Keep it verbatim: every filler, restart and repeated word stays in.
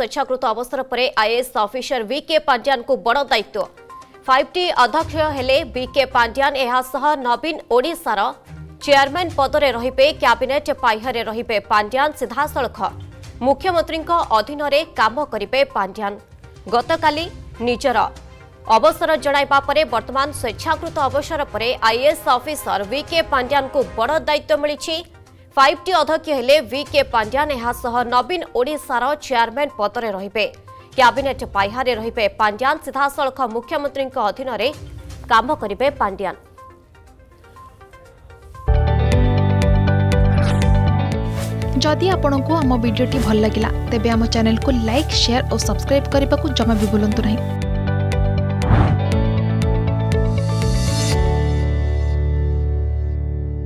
स्वेच्छाकृत अवसर पर IAS officer we के पांड्यान को बड़ दायित्व। फाइव टी अध्यक्ष हेले वी के पांड्यान एहासह नवीन ओडिशार चेयरमैन पदरे रहिबे। कैबिनेट पाह्यरे रहिबे पांड्यान। सीधासलख मुख्यमंत्रीक अधीनरे काम करिबे पांड्यान। गतकाली निजर अवसर जणाइबा परे वर्तमान स्वेच्छाकृत अवसर पर आईएएस ऑफिसर वी के पांड्यान को बड़ दायित्व मिली। फाइव टी अध्यक्ष हेले वी के पांड्यान एहासह नवीन ओडिशार चेयरमैन पदरे रहिबे। कैबिनेट पाह्यरे रहिबे पांड्यान। सीधासलख मुख्यमंत्री अधीनरे काम करिबे पांड्यान। जदि आपंक आम भिड्टे भल लगा तेब आम चैनल को लाइक, शेयर और सब्सक्राइब करने को जमा भी भूलु नहीं।